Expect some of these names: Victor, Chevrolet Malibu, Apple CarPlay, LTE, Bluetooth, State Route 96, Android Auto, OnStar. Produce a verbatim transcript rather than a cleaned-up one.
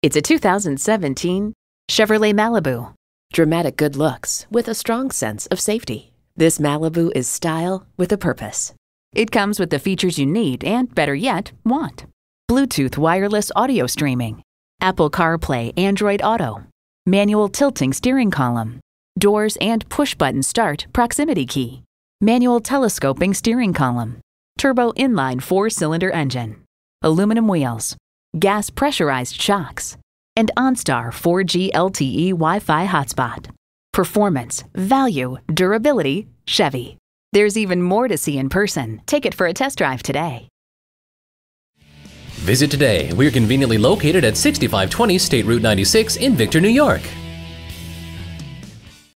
It's a two thousand seventeen Chevrolet Malibu. Dramatic good looks with a strong sense of safety. This Malibu is style with a purpose. It comes with the features you need and, better yet, want. Bluetooth wireless audio streaming, Apple CarPlay, Android Auto, manual tilting steering column, doors and push-button start proximity key, manual telescoping steering column, turbo inline four-cylinder engine, aluminum wheels, gas pressurized shocks, and OnStar four G L T E Wi-Fi hotspot. Performance, value, durability, Chevy. There's even more to see in person. Take it for a test drive today. Visit today. We're conveniently located at sixty-five twenty State Route ninety-six in Victor, New York.